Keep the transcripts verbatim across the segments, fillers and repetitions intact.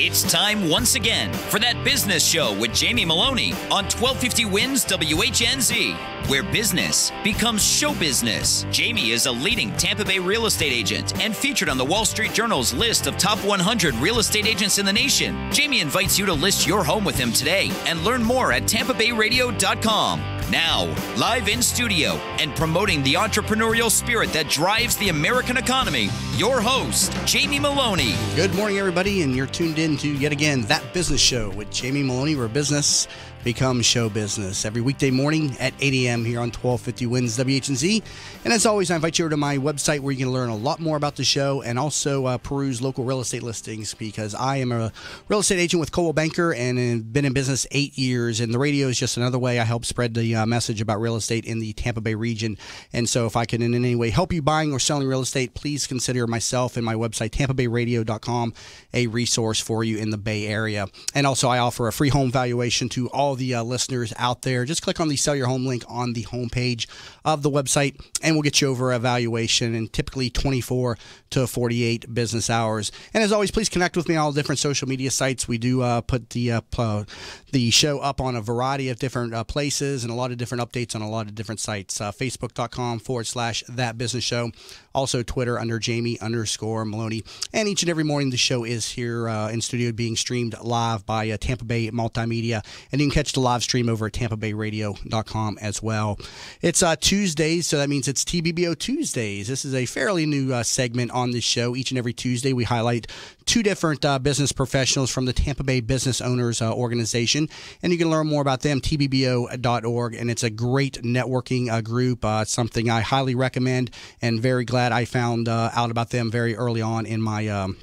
It's time once again for That Business Show with Jamie Maloney on twelve fifty Wins W H N Z, where business becomes show business. Jamie is a leading Tampa Bay real estate agent and featured on the Wall Street Journal's list of top one hundred real estate agents in the nation. Jamie invites you to list your home with him today and learn more at tampa bay radio dot com. Now, live in studio and promoting the entrepreneurial spirit that drives the American economy, your host, Jamie Maloney. Good morning, everybody, and you're tuned in to, yet again, That Business Show with Jamie Maloney, where business becomes show business. Every weekday morning at eight a m here on twelve fifty Wins W H N Z. And as always, I invite you over to my website where you can learn a lot more about the show and also uh, peruse local real estate listings, because I am a real estate agent with Coldwell Banker and have been in business eight years. And the radio is just another way I help spread the uh, message about real estate in the Tampa Bay region. And so if I can in any way help you buying or selling real estate, please consider myself and my website, tampa bay radio dot com, a resource for you in the Bay Area. And also I offer a free home valuation to all the uh, listeners out there. Just click on the sell your home link on the homepage of the website and we'll get you over a valuation in typically twenty-four to forty-eight business hours. And as always, please connect with me on all different social media sites. We do uh, put the uh, uh, the show up on a variety of different uh, places and a lot of different updates on a lot of different sites. Uh, Facebook.com forward slash That Business Show. Also Twitter under Jamie underscore Maloney. And each and every morning the show is here uh, in studio being streamed live by uh, Tampa Bay Multimedia. And you can catch the live stream over at tampa bay radio dot com as well. It's uh, Tuesdays, so that means it's T B B O Tuesdays. This is a fairly new uh, segment on this show. Each and every Tuesday we highlight two different uh, business professionals from the Tampa Bay Business Owners uh, Organization. And you can learn more about them, T B B O dot org. And it's a great networking uh, group, uh, something I highly recommend and very glad I found uh, out about them very early on in my um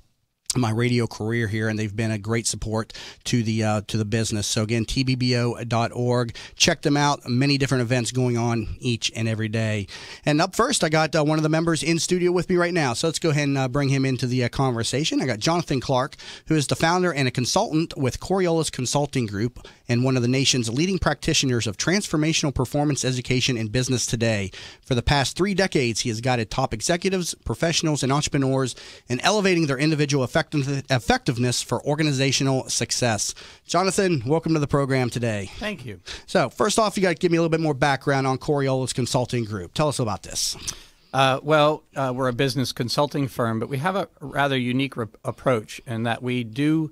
my radio career here, and they've been a great support to the uh, to the business. So again, T B B O dot org. Check them out. Many different events going on each and every day. And up first, I got uh, one of the members in studio with me right now. So let's go ahead and uh, bring him into the uh, conversation. I got Jonathan Clark, who is the founder and a consultant with Coriolis Consulting Group and one of the nation's leading practitioners of transformational performance education in business today. For the past three decades, he has guided top executives, professionals, and entrepreneurs in elevating their individual effectiveness effectiveness for organizational success. Jonathan, welcome to the program today. Thank you. So first off, you got to give me a little bit more background on Coriolis Consulting Group. Tell us about this. Uh, well, uh, we're a business consulting firm, but we have a rather unique re approach in that we do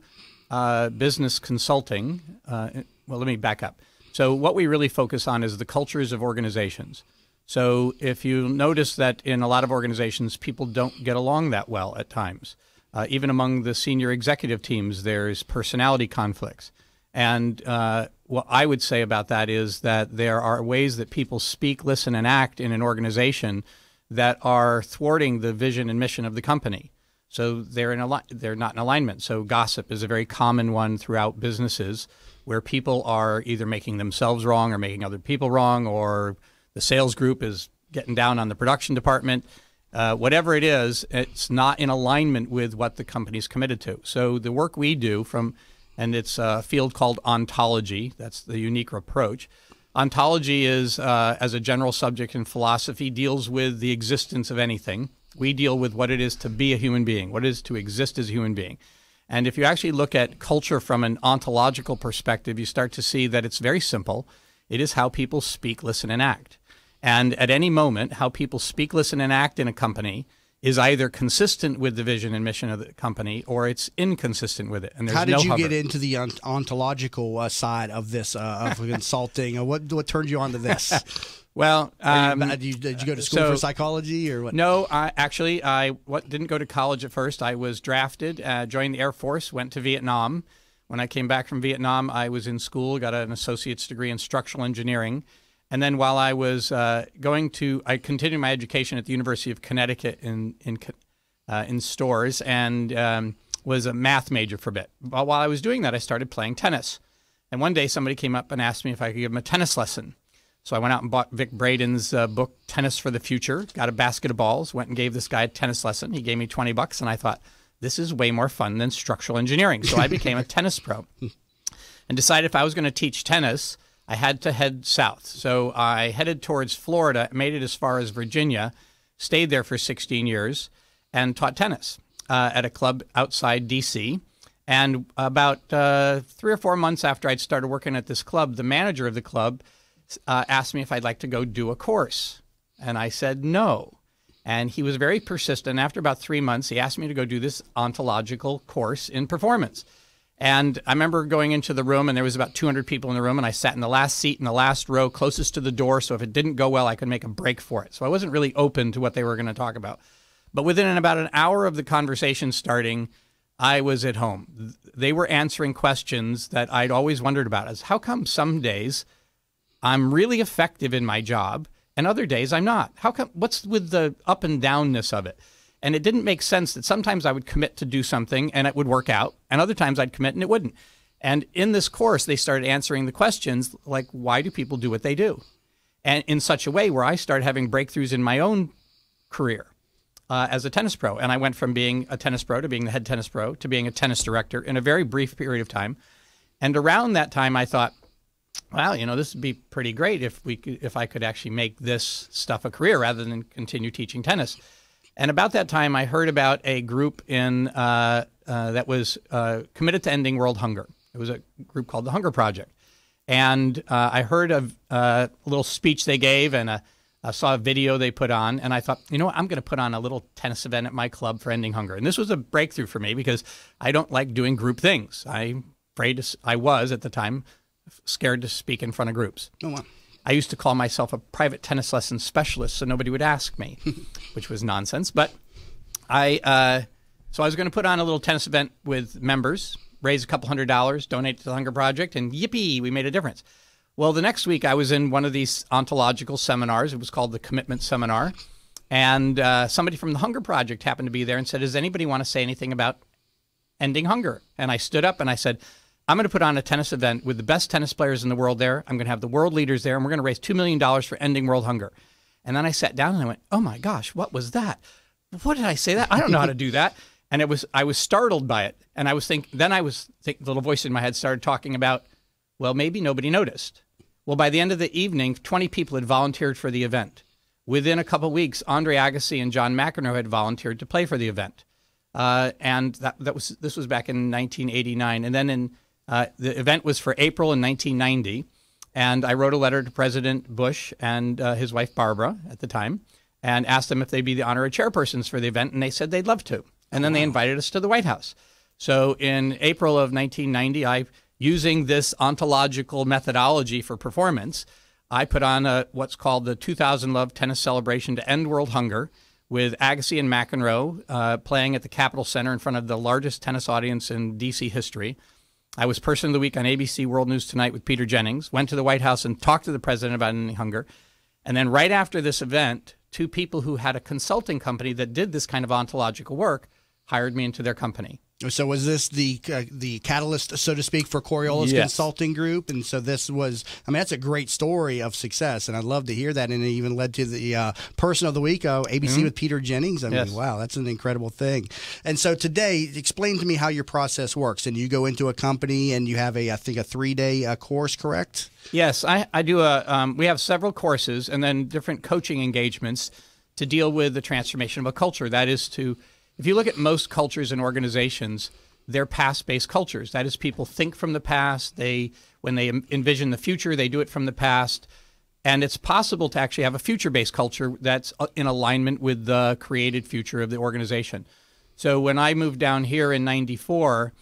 uh, business consulting. Uh, well, let me back up. So what we really focus on is the cultures of organizations. So if you notice that in a lot of organizations, people don't get along that well at times. Uh, even among the senior executive teams, there's personality conflicts. And uh, what I would say about that is that there are ways that people speak, listen, and act in an organization that are thwarting the vision and mission of the company. So they're, in al they're not in alignment. So gossip is a very common one throughout businesses where people are either making themselves wrong or making other people wrong, or the sales group is getting down on the production department. Uh, whatever it is, it's not in alignment with what the company's committed to. So the work we do from, and it's a field called ontology, that's the unique approach. Ontology is, uh, as a general subject in philosophy, deals with the existence of anything. We deal with what it is to be a human being, what it is to exist as a human being. And if you actually look at culture from an ontological perspective, you start to see that it's very simple. It is how people speak, listen, and act. And at any moment, how people speak, listen, and act in a company is either consistent with the vision and mission of the company, or it's inconsistent with it. And there's no hover. How did you get into the ontological uh, side of this, uh, of consulting? Uh, what, what turned you on to this? Well, um, you, did, you, did you go to school so, for psychology or what? No, I, actually, I what, didn't go to college at first. I was drafted, uh, joined the Air Force, went to Vietnam. When I came back from Vietnam, I was in school, got an associate's degree in structural engineering. And then while I was uh, going to, I continued my education at the University of Connecticut in in, uh, in stores, and um, was a math major for a bit. But while I was doing that, I started playing tennis. And one day somebody came up and asked me if I could give them a tennis lesson. So I went out and bought Vic Braden's uh, book, Tennis for the Future, got a basket of balls, went and gave this guy a tennis lesson. He gave me twenty bucks, and I thought, this is way more fun than structural engineering. So I became a tennis pro and decided if I was going to teach tennis, I had to head south. So I headed towards Florida, made it as far as Virginia, stayed there for sixteen years, and taught tennis uh, at a club outside D C And about uh, three or four months after I'd started working at this club, the manager of the club uh, asked me if I'd like to go do a course. And I said no. And he was very persistent. After about three months, he asked me to go do this ontological course in performance. And I remember going into the room, and there was about two hundred people in the room, and I sat in the last seat in the last row closest to the door, so if it didn't go well, I could make a break for it. So I wasn't really open to what they were going to talk about. But within about an hour of the conversation starting, I was at home. They were answering questions that I'd always wondered about, as how come some days I'm really effective in my job and other days I'm not? How come? What's with the up and downness of it? And it didn't make sense that sometimes I would commit to do something and it would work out, and other times I'd commit and it wouldn't. And in this course, they started answering the questions like, why do people do what they do? And in such a way where I started having breakthroughs in my own career uh, as a tennis pro. And I went from being a tennis pro to being the head tennis pro to being a tennis director in a very brief period of time. And around that time, I thought, wow, you know, this would be pretty great if, we could, if I could actually make this stuff a career rather than continue teaching tennis. And about that time, I heard about a group in uh, uh, that was uh, committed to ending world hunger. It was a group called The Hunger Project. And uh, I heard of uh, a little speech they gave, and a, I saw a video they put on. And I thought, you know what, I'm going to put on a little tennis event at my club for ending hunger. And this was a breakthrough for me because I don't like doing group things. I'm afraid to, I was, at the time, scared to speak in front of groups. Oh, wow. I used to call myself a private tennis lesson specialist so nobody would ask me, which was nonsense. But I, uh, so I was going to put on a little tennis event with members, raise a couple hundred dollars, donate to the Hunger Project, and yippee, we made a difference. Well, the next week I was in one of these ontological seminars. It was called the Commitment Seminar. And uh, somebody from the Hunger Project happened to be there and said, does anybody want to say anything about ending hunger? And I stood up and I said, I'm going to put on a tennis event with the best tennis players in the world there. I'm going to have the world leaders there, and we're going to raise two million dollars for ending world hunger. And then I sat down and I went, oh my gosh, what was that? What did I say that? I don't know how to do that. And it was, I was startled by it. And I was think, then I was, think, the little voice in my head started talking about, well, maybe nobody noticed. Well, by the end of the evening, twenty people had volunteered for the event. Within a couple of weeks, Andre Agassi and John McEnroe had volunteered to play for the event. Uh, and that, that was, this was back in nineteen eighty-nine. And then in Uh, the event was for April in nineteen ninety, and I wrote a letter to President Bush and uh, his wife Barbara at the time and asked them if they'd be the honorary chairpersons for the event, and they said they'd love to. And then they invited us to the White House. So in April of nineteen ninety, I, using this ontological methodology for performance, I put on a, what's called the two thousand Love Tennis Celebration to End World Hunger with Agassi and McEnroe uh, playing at the Capitol Center in front of the largest tennis audience in D C history. I was Person of the Week on A B C World News Tonight with Peter Jennings, went to the White House and talked to the president about ending hunger. And then right after this event, two people who had a consulting company that did this kind of ontological work hired me into their company. So was this the uh, the catalyst, so to speak, for Coriolis yes. Consulting Group? And so this was, I mean, that's a great story of success, and I'd love to hear that. And it even led to the uh, Person of the Week, oh, A B C mm-hmm. with Peter Jennings. I yes. mean, wow, that's an incredible thing. And so today, explain to me how your process works. And you go into a company and you have a, I think, a three-day uh, course, correct? Yes, I, I do a, um, we have several courses and then different coaching engagements to deal with the transformation of a culture. That is to... If you look at most cultures and organizations, they're past-based cultures. That is, people think from the past. They, when they envision the future, they do it from the past. And it's possible to actually have a future-based culture that's in alignment with the created future of the organization. So when I moved down here in ninety-four,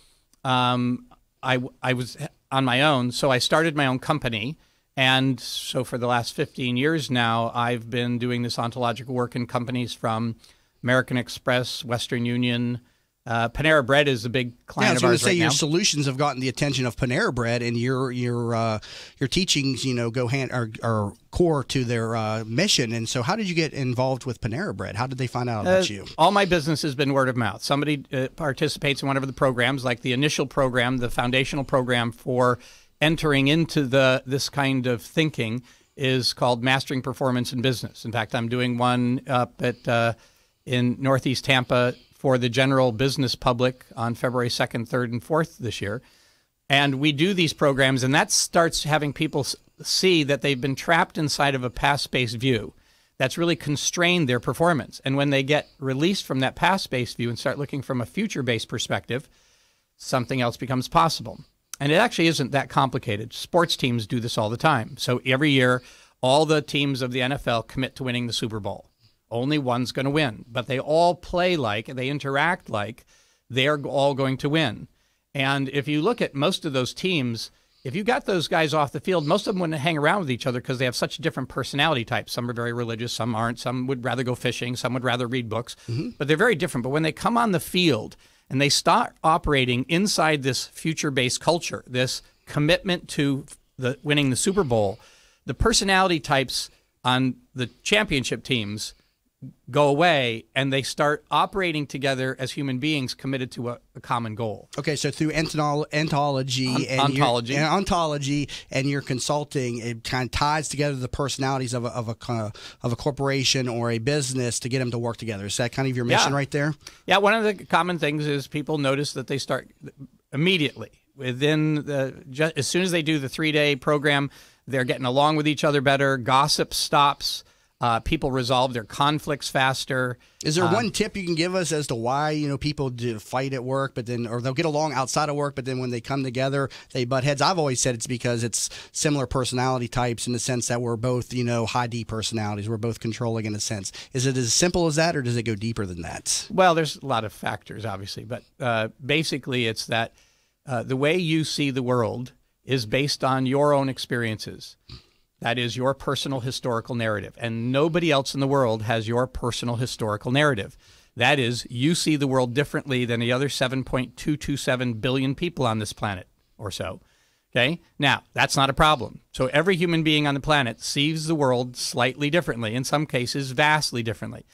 um, I, I was on my own. So I started my own company. And so for the last fifteen years now, I've been doing this ontological work in companies from American Express, Western Union, uh, Panera Bread is a big client yeah, of ours right now. I was going to say your solutions have gotten the attention of Panera Bread, and your your uh, your teachings, you know, go hand are, are core to their uh, mission. And so, how did you get involved with Panera Bread? How did they find out about uh, you? All my business has been word of mouth. Somebody uh, participates in one of the programs, like the initial program, the foundational program for entering into the this kind of thinking is called Mastering Performance in Business. In fact, I'm doing one up at uh, in Northeast Tampa for the general business public on February second, third, and fourth this year. And we do these programs, and that starts having people see that they've been trapped inside of a past-based view that's really constrained their performance. And when they get released from that past-based view and start looking from a future-based perspective, something else becomes possible. And it actually isn't that complicated. Sports teams do this all the time. So every year, all the teams of the N F L commit to winning the Super Bowl. Only one's going to win. But they all play like, they interact like they're all going to win. And if you look at most of those teams, if you got those guys off the field, most of them wouldn't hang around with each other because they have such different personality types. Some are very religious, some aren't. Some would rather go fishing, some would rather read books. Mm-hmm. But they're very different. But when they come on the field and they start operating inside this future-based culture, this commitment to the winning the Super Bowl, the personality types on the championship teams go away, and they start operating together as human beings committed to a, a common goal. Okay, so through entol ontology, On and ontology. Your, and ontology and your consulting, it kind of ties together the personalities of a, of a of a corporation or a business to get them to work together. Is that kind of your mission yeah. right there? Yeah. One of the common things is people notice that they start immediately within the just, as soon as they do the three day program, they're getting along with each other better. Gossip stops. Uh, people resolve their conflicts faster. Is there um, one tip you can give us as to why you know people do fight at work, but then or they'll get along outside of work, but then when they come together, they butt heads? I've always said it's because it's similar personality types in the sense that we're both you know high D personalities. We're both controlling in a sense. Is it as simple as that, or does it go deeper than that? Well, there's a lot of factors, obviously, but uh, basically it's that uh, the way you see the world is based on your own experiences. That is your personal historical narrative. And nobody else in the world has your personal historical narrative. That is, you see the world differently than the other seven point two two seven billion people on this planet or so. Okay? Now, that's not a problem. So every human being on the planet sees the world slightly differently, in some cases vastly differently.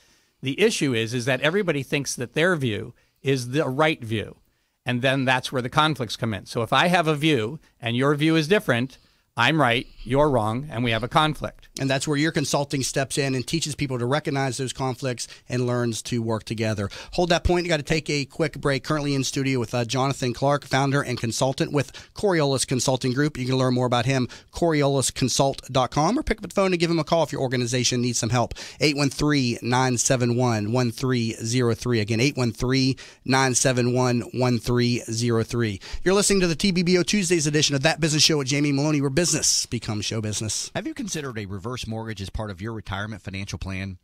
The issue is, is that everybody thinks that their view is the right view. And then that's where the conflicts come in. So if I have a view and your view is different, I'm right, you're wrong, and we have a conflict. And that's where your consulting steps in and teaches people to recognize those conflicts and learns to work together. Hold that point. You've got to take a quick break. Currently in studio with uh, Jonathan Clark, founder and consultant with Coriolis Consulting Group. You can learn more about him, Coriolis Consult dot com, or pick up the phone and give him a call if your organization needs some help. eight one three, nine seven one, one three zero three. Again, eight one three, nine seven one, one three zero three. You're listening to the T B B O Tuesdays edition of That Business Show with Jamie Maloney, where business becomes show business. Have you considered a reverse mortgage as part of your retirement financial plan?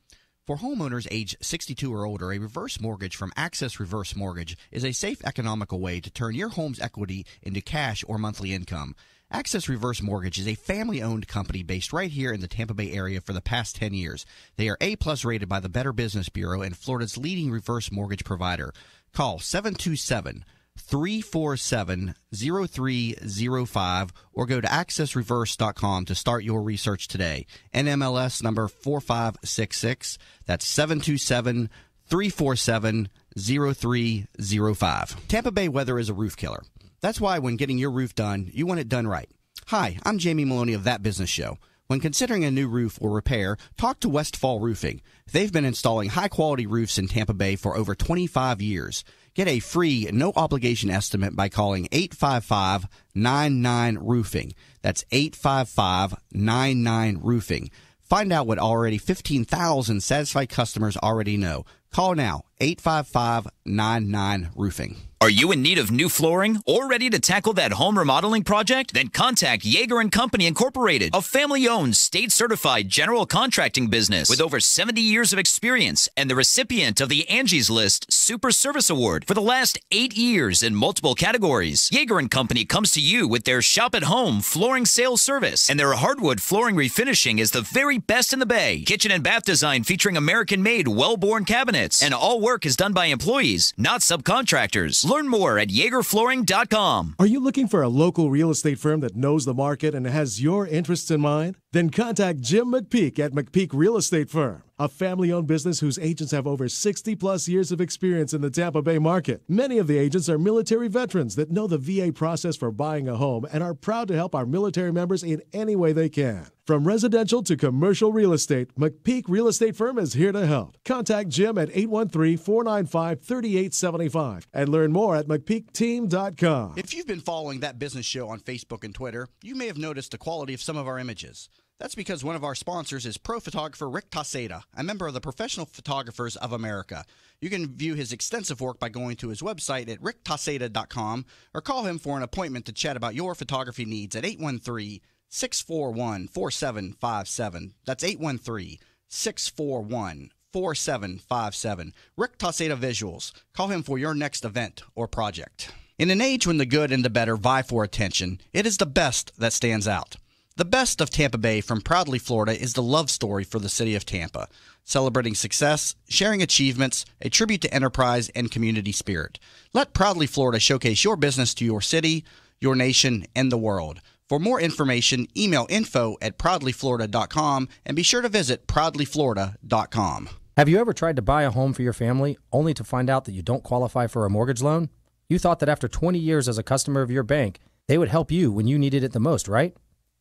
For homeowners age sixty-two or older, a reverse mortgage from Access Reverse Mortgage is a safe, economical way to turn your home's equity into cash or monthly income. Access Reverse Mortgage is a family-owned company based right here in the Tampa Bay area for the past ten years. They are A plus rated by the Better Business Bureau and Florida's leading reverse mortgage provider. Call seven two seven, three four seven, zero three zero five or go to access reverse dot com to start your research today. N M L S number four five six six. That's seven two seven, three four seven, zero three zero five. Tampa Bay weather is a roof killer. That's why when getting your roof done, you want it done right. Hi, I'm Jamie Maloney of That Business Show. When considering a new roof or repair, talk to Westfall Roofing. They've been installing high-quality roofs in Tampa Bay for over twenty-five years. Get a free, no-obligation estimate by calling eight five five, nine nine, roofing. That's eight five five, nine nine, roofing. Find out what already fifteen thousand satisfied customers already know. Call now, eight five five, nine nine, roofing. Are you in need of new flooring or ready to tackle that home remodeling project? Then contact Jaeger and Company Incorporated, a family-owned, state-certified general contracting business with over seventy years of experience and the recipient of the Angie's List Super Service Award for the last eight years in multiple categories. Jaeger and Company comes to you with their shop-at-home flooring sales service, and their hardwood flooring refinishing is the very best in the Bay. Kitchen and bath design featuring American-made Wellborn cabinets, and all work is done by employees, not subcontractors. Learn more at Jaeger flooring dot com. Are you looking for a local real estate firm that knows the market and has your interests in mind? Then contact Jim McPeak at McPeak Real Estate Firm, a family-owned business whose agents have over sixty-plus years of experience in the Tampa Bay market. Many of the agents are military veterans that know the V A process for buying a home and are proud to help our military members in any way they can. From residential to commercial real estate, McPeak Real Estate Firm is here to help. Contact Jim at eight one three, four nine five, three eight seven five and learn more at mcpeak team dot com. If you've been following That Business Show on Facebook and Twitter, you may have noticed the quality of some of our images. That's because one of our sponsors is pro photographer Rick Taseda, a member of the Professional Photographers of America. You can view his extensive work by going to his website at rick taseda dot com or call him for an appointment to chat about your photography needs at eight one three, six four one, four seven five seven. That's eight one three, six four one, four seven five seven. Rick Taseda Visuals. Call him for your next event or project. In an age when the good and the better vie for attention, it is the best that stands out. The best of Tampa Bay from Proudly Florida is the love story for the city of Tampa, celebrating success, sharing achievements, a tribute to enterprise and community spirit. Let Proudly Florida showcase your business to your city, your nation, and the world. For more information, email info at proudly florida dot com and be sure to visit proudly florida dot com. Have you ever tried to buy a home for your family only to find out that you don't qualify for a mortgage loan? You thought that after twenty years as a customer of your bank, they would help you when you needed it the most, right?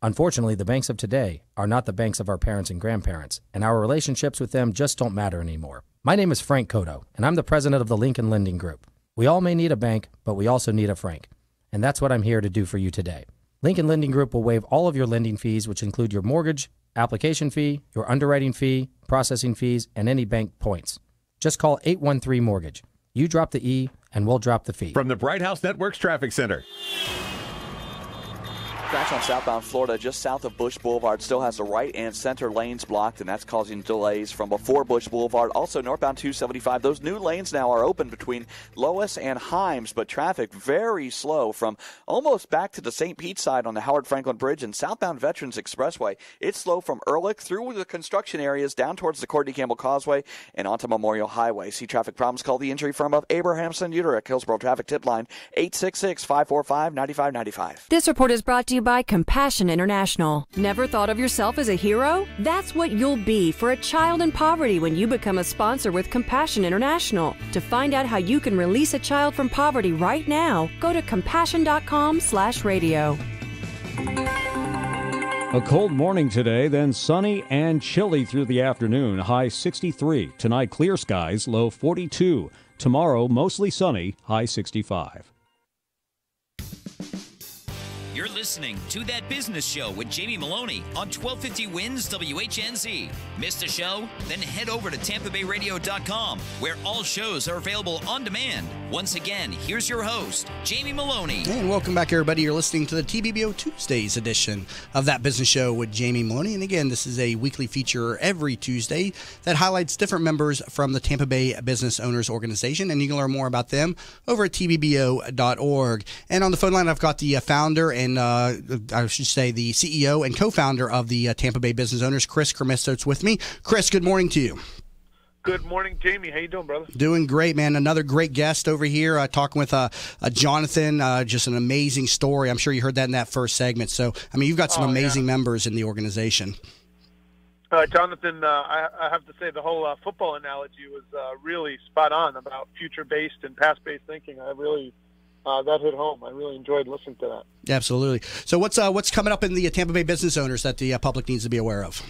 Unfortunately, the banks of today are not the banks of our parents and grandparents, and our relationships with them just don't matter anymore. My name is Frank Coto, and I'm the president of the Lincoln Lending Group. We all may need a bank, but we also need a Frank, and that's what I'm here to do for you today. Lincoln Lending Group will waive all of your lending fees, which include your mortgage, application fee, your underwriting fee, processing fees, and any bank points. Just call eight one three mortgage. You drop the E, and we'll drop the fee. From the Bright House Networks Traffic Center. Crash on southbound Florida just south of Busch Boulevard still has the right and center lanes blocked, and that's causing delays from before Busch Boulevard. Also northbound two seventy-five, those new lanes now are open between Lois and Himes, but traffic very slow from almost back to the Saint Pete side on the Howard Franklin Bridge and southbound Veterans Expressway. It's slow from Ehrlich through the construction areas down towards the Courtney Campbell Causeway and onto Memorial Highway. See traffic problems? Call the injury firm of Abrahamson Uterich, Hillsborough Traffic Tip Line eight six six, five four five, nine five nine five. This report is brought to you by Compassion International. Never thought of yourself as a hero? That's what you'll be for a child in poverty when you become a sponsor with Compassion International. To find out how you can release a child from poverty right now, go to compassion dot com slash radio. A cold morning today, then sunny and chilly through the afternoon. High sixty-three. Tonight, clear skies, low forty-two. Tomorrow, mostly sunny, high sixty-five. You're listening to That Business Show with Jamie Maloney on twelve fifty Wins W H N Z. Missed a show? Then head over to tampa bay radio dot com, where all shows are available on demand. Once again, here's your host, Jamie Maloney. And welcome back, everybody. You're listening to the T B B O Tuesdays edition of That Business Show with Jamie Maloney. And again, this is a weekly feature every Tuesday that highlights different members from the Tampa Bay Business Owners Organization. And you can learn more about them over at T B B O dot org. And on the phone line, I've got the founder and And uh, I should say the C E O and co-founder of the uh, Tampa Bay Business Owners, Chris Krimitsos, with me. Chris, good morning to you. Good morning, Jamie. How you doing, brother? Doing great, man. Another great guest over here, uh, talking with uh, uh, Jonathan. Uh, just an amazing story. I'm sure you heard that in that first segment. So, I mean, you've got some oh, amazing yeah. members in the organization. Uh, Jonathan, uh, I, I have to say the whole uh, football analogy was uh, really spot on about future-based and past-based thinking. I really... Uh, that hit home. I really enjoyed listening to that. Absolutely. So what's uh, what's coming up in the uh, Tampa Bay Business Owners that the uh, public needs to be aware of?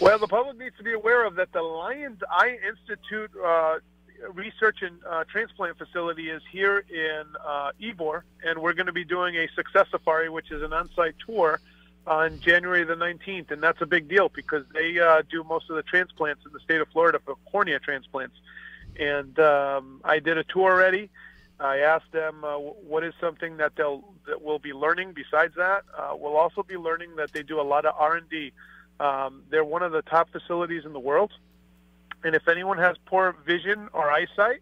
Well, the public needs to be aware of that the Lion's Eye Institute uh, Research and uh, Transplant Facility is here in uh, Ybor, and we're going to be doing a Success Safari, which is an on-site tour on January the nineteenth, and that's a big deal because they uh, do most of the transplants in the state of Florida for cornea transplants. And um, I did a tour already. I asked them uh, what is something that they'll that we'll be learning besides that. Uh, we'll also be learning that they do a lot of R and D. Um, they're one of the top facilities in the world. And if anyone has poor vision or eyesight,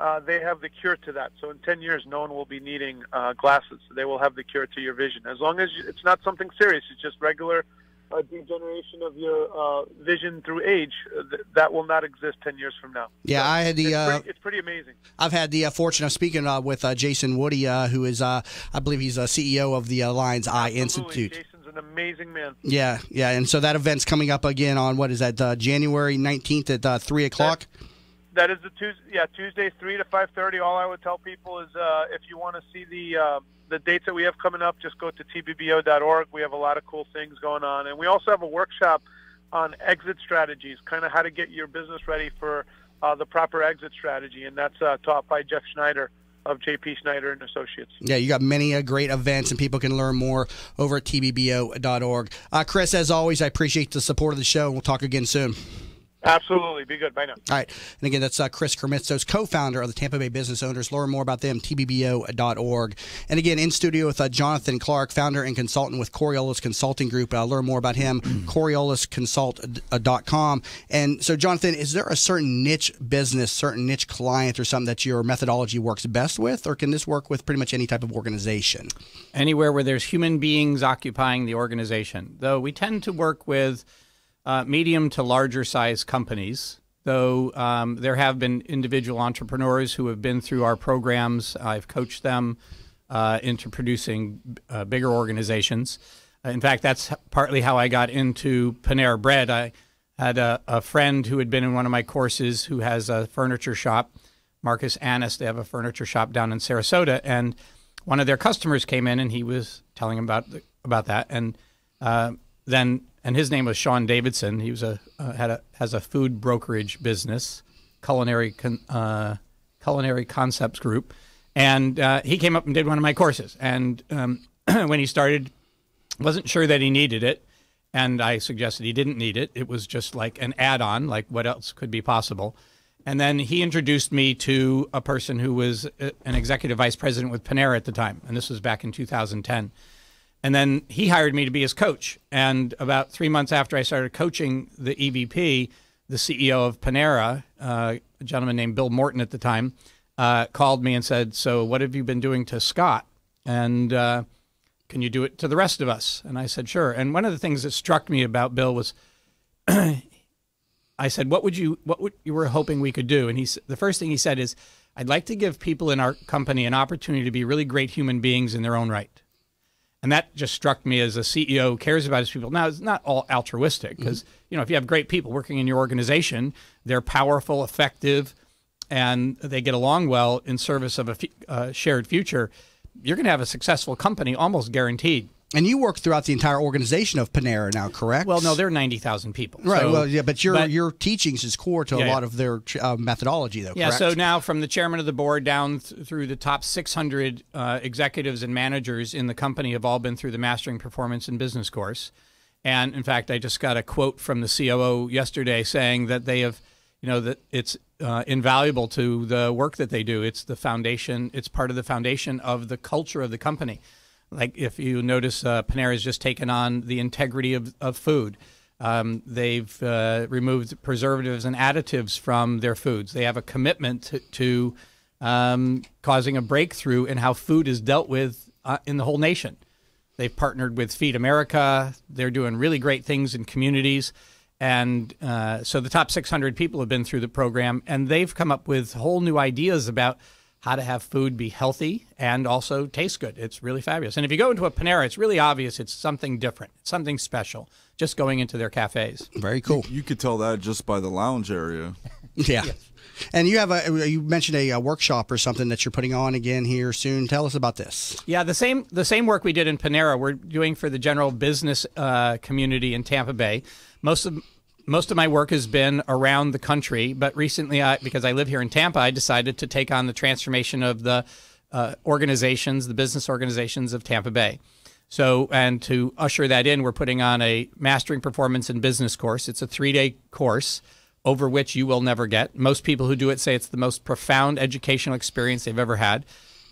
uh, they have the cure to that. So in ten years, no one will be needing uh, glasses. They will have the cure to your vision. As long as it's not something serious, it's just regular Uh, degeneration of your uh, vision through age, uh, th that will not exist ten years from now. Yeah, so I had the... It's, uh, pretty, it's pretty amazing. I've had the uh, fortune of speaking uh, with uh, Jason Woody, uh, who is, uh, I believe he's a C E O of the uh, Lion's Eye Institute. Jason's an amazing man. Yeah, yeah, and so that event's coming up again on, what is that, uh, January nineteenth at uh, three o'clock? That is the Tuesday, yeah, Tuesday, three to five thirty. All I would tell people is uh, if you want to see the... Uh, The dates that we have coming up, just go to T B B O dot org. We have a lot of cool things going on. And we also have a workshop on exit strategies, kind of how to get your business ready for uh, the proper exit strategy. And that's uh, taught by Jeff Schneider of J P Snyder and Associates. Yeah, you got many uh, great events, and people can learn more over at T B B O dot org. Uh, Chris, as always, I appreciate the support of the show. We'll talk again soon. Absolutely. Be good. Bye now. All right. And again, that's uh, Chris Krimitsos, co-founder of the Tampa Bay Business Owners. Learn more about them, T B B O dot org. And again, in studio with uh, Jonathan Clark, founder and consultant with Coriolis Consulting Group. Uh, learn more about him, Coriolis Consult dot com. And so, Jonathan, is there a certain niche business, certain niche client or something that your methodology works best with, or can this work with pretty much any type of organization? Anywhere where there's human beings occupying the organization, though we tend to work with Uh, medium to larger size companies, though um, there have been individual entrepreneurs who have been through our programs. I've coached them uh, into producing uh, bigger organizations. In fact, that's partly how I got into Panera Bread. I had a, a friend who had been in one of my courses who has a furniture shop, Marcus Annis. They have a furniture shop down in Sarasota, and one of their customers came in and he was telling him about, the, about that. And uh, then And his name was Sean Davidson. He was a uh, had a has a food brokerage business, culinary con, uh, culinary concepts group, and uh, he came up and did one of my courses. And um, when he started, wasn't sure that he needed it, and I suggested he didn't need it. It was just like an add-on, like what else could be possible. And then he introduced me to a person who was an executive vice president with Panera at the time, and this was back in two thousand ten. And then he hired me to be his coach. And about three months after I started coaching the E V P, the C E O of Panera, uh, a gentleman named Bill Morton at the time, uh, called me and said, "So what have you been doing to Scott? And uh, can you do it to the rest of us?" And I said, "Sure." And one of the things that struck me about Bill was, I said, "What would you, what would you were hoping we could do?" And he, the first thing he said is, "I'd like to give people in our company an opportunity to be really great human beings in their own right." And that just struck me as a C E O who cares about his people. Now, it's not all altruistic because, mm-hmm. you know, if you have great people working in your organization, they're powerful, effective, and they get along well in service of a uh, shared future, you're going to have a successful company almost guaranteed. And you work throughout the entire organization of Panera now, correct? Well, no, they're ninety thousand people. Right, so, well, yeah, but your, but, your teachings is core to yeah, a lot yeah. of their uh, methodology, though, yeah, correct? Yeah, so now from the chairman of the board down th through the top six hundred uh, executives and managers in the company have all been through the Mastering Performance in Business course. And, in fact, I just got a quote from the C O O yesterday saying that they have, you know, that it's uh, invaluable to the work that they do. It's the foundation. It's part of the foundation of the culture of the company. Like if you notice, uh, Panera has just taken on the integrity of, of food. Um, they've uh, removed preservatives and additives from their foods. They have a commitment to, to um, causing a breakthrough in how food is dealt with uh, in the whole nation. They've partnered with Feed America. They're doing really great things in communities. And uh, so the top six hundred people have been through the program, and they've come up with whole new ideas about how to have food be healthy and also taste good. It's really fabulous. And if you go into a Panera, it's really obvious it's something different, something special, just going into their cafes. Very cool. You, you could tell that just by the lounge area. Yeah. Yes. And you have a, you mentioned a, a workshop or something that you're putting on again here soon. Tell us about this. Yeah, the same, the same work we did in Panera, we're doing for the general business uh, community in Tampa Bay. Most of Most of my work has been around the country, but recently, I, because I live here in Tampa, I decided to take on the transformation of the uh, organizations, the business organizations of Tampa Bay. So, and to usher that in, we're putting on a Mastering Performance in Business course. It's a three-day course over which you will never get. Most people who do it say it's the most profound educational experience they've ever had.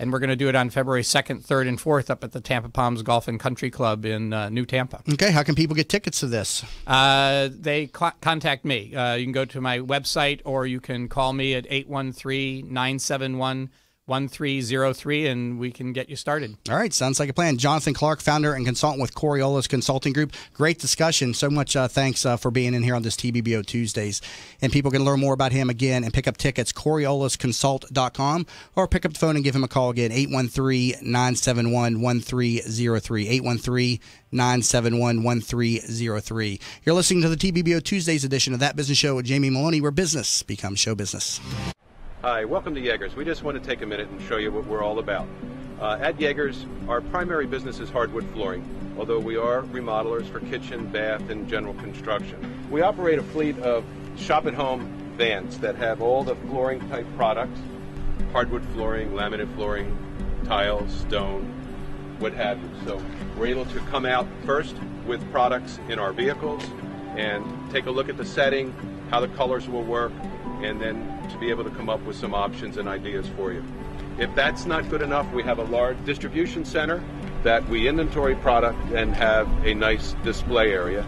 And we're going to do it on February second, third, and fourth up at the Tampa Palms Golf and Country Club in uh, New Tampa. Okay. How can people get tickets to this? Uh, they co contact me. Uh, you can go to my website, or you can call me at eight one three, nine seven one, one three zero three, and we can get you started. All right. Sounds like a plan. Jonathan Clark, founder and consultant with Coriolis Consulting Group. Great discussion. So much uh, thanks uh, for being in here on this T B B O Tuesdays. And people can learn more about him again and pick up tickets, Coriolis Consult dot com, or pick up the phone and give him a call again, eight one three, nine seven one, one three zero three, eight one three, nine seven one, one three zero three. You're listening to the T B B O Tuesdays edition of That Business Show with Jamie Maloney, where business becomes show business. Hi, welcome to Jaeger's. We just want to take a minute and show you what we're all about. Uh, at Jaeger's, our primary business is hardwood flooring, although we are remodelers for kitchen, bath, and general construction. We operate a fleet of shop-at-home vans that have all the flooring-type products, hardwood flooring, laminate flooring, tile, stone, what have you. So we're able to come out first with products in our vehicles and take a look at the setting, how the colors will work, and then to be able to come up with some options and ideas for you. If that's not good enough, we have a large distribution center that we inventory product and have a nice display area.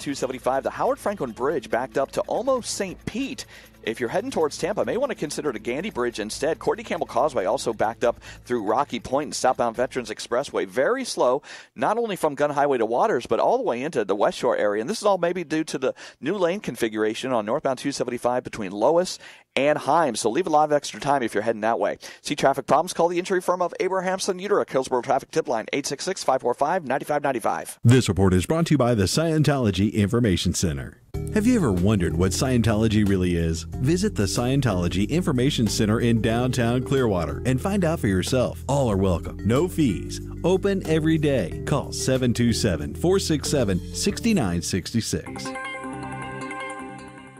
two seventy-five, the Howard Franklin Bridge backed up to almost Saint Pete. If you're heading towards Tampa, may want to consider the Gandy Bridge instead. Courtney Campbell Causeway also backed up through Rocky Point and southbound Veterans Expressway. Very slow, not only from Gun Highway to Waters, but all the way into the West Shore area. And this is all maybe due to the new lane configuration on northbound two seventy-five between Lois and Himes. So leave a lot of extra time if you're heading that way. See traffic problems? Call the injury firm of Abrahamson Uterich, Hillsborough Traffic Tip Line, eight six six, five four five, nine five nine five. This report is brought to you by the Scientology Information Center. Have you ever wondered what Scientology really is? Visit the Scientology Information Center in downtown Clearwater and find out for yourself. All are welcome. No fees. Open every day. Call seven two seven, four six seven, six nine six six.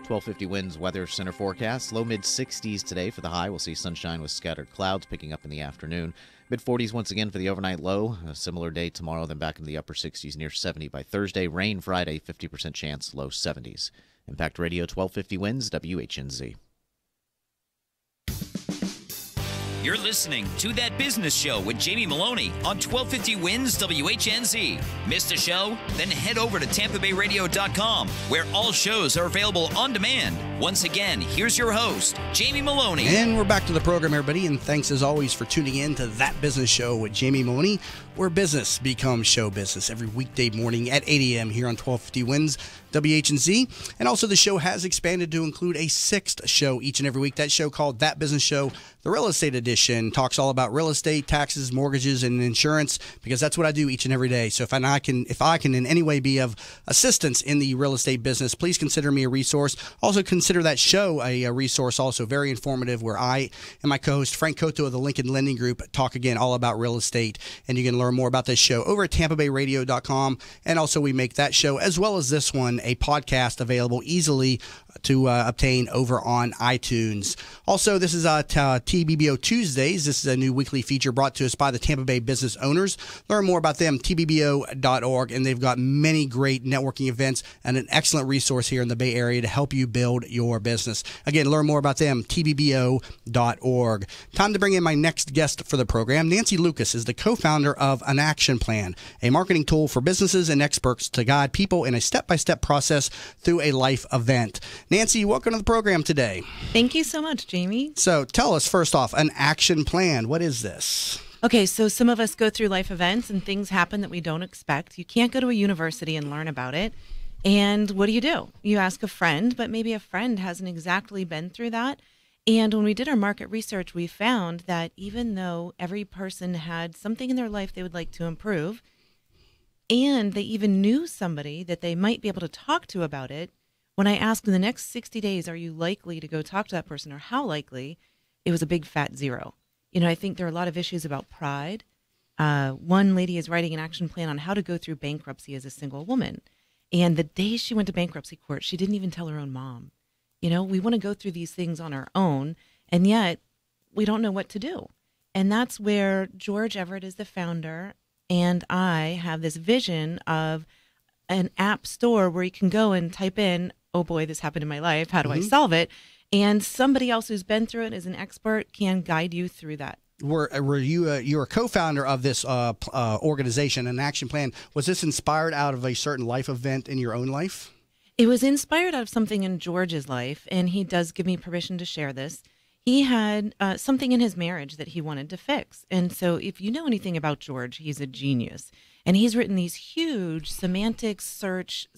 twelve fifty winds, weather center forecast. Low mid sixties today for the high. We'll see sunshine with scattered clouds picking up in the afternoon. mid forties once again for the overnight low. A similar day tomorrow, then back into the upper sixties, near seventy by Thursday. Rain Friday, fifty percent chance, low seventies. Impact Radio, twelve fifty winds, W H N Z. You're listening to That Business Show with Jamie Maloney on twelve fifty Wins W H N Z. Missed a show? Then head over to Tampa Bay Radio dot com, where all shows are available on demand. Once again, here's your host, Jamie Maloney. And we're back to the program, everybody, and thanks as always for tuning in to That Business Show with Jamie Maloney, where business becomes show business, every weekday morning at eight A M here on twelve fifty Wins W H N Z. And also the show has expanded to include a sixth show each and every week. That show, called That Business Show, the Real Estate Edition, talks all about real estate, taxes, mortgages, and insurance, because that's what I do each and every day. So if I can, if I can in any way be of assistance in the real estate business, please consider me a resource. Also consider that show a, a resource, also very informative, where I and my co-host Frank Coto of the Lincoln Lending Group talk again all about real estate. And you can learn more about this show over at Tampa Bay Radio dot com. And also we make that show, as well as this one, a podcast available easily to uh, obtain over on iTunes. Also, this is uh, T B B O Tuesdays. This is a new weekly feature brought to us by the Tampa Bay Business Owners. Learn more about them, T B B O dot org, and they've got many great networking events and an excellent resource here in the Bay Area to help you build your business. Again, learn more about them, T B B O dot org. Time to bring in my next guest for the program. Nancy Lucas is the co-founder of An Action Plan, a marketing tool for businesses and experts to guide people in a step-by-step process through a life event. Nancy, welcome to the program today. Thank you so much, Jamie. So tell us, first off, An Action Plan. What is this? Okay, so some of us go through life events and things happen that we don't expect. You can't go to a university and learn about it. And what do you do? You ask a friend, but maybe a friend hasn't exactly been through that. And when we did our market research, we found that even though every person had something in their life they would like to improve, and they even knew somebody that they might be able to talk to about it, when I asked in the next sixty days, are you likely to go talk to that person, or how likely, it was a big fat zero. You know, I think there are a lot of issues about pride. Uh, one lady is writing an action plan on how to go through bankruptcy as a single woman. And the day she went to bankruptcy court, she didn't even tell her own mom. You know, we want to go through these things on our own. And yet we don't know what to do. And that's where George Everett is the founder, and I have this vision of an app store where you can go and type in, oh boy, this happened in my life, how do mm-hmm. I solve it? And somebody else who's been through it, is an expert, can guide you through that. Were, were you uh, you're a co-founder of this uh, uh, organization, An Action Plan. Was this inspired out of a certain life event in your own life? It was inspired out of something in George's life, and he does give me permission to share this. He had uh, something in his marriage that he wanted to fix. And so if you know anything about George, he's a genius. And he's written these huge semantic search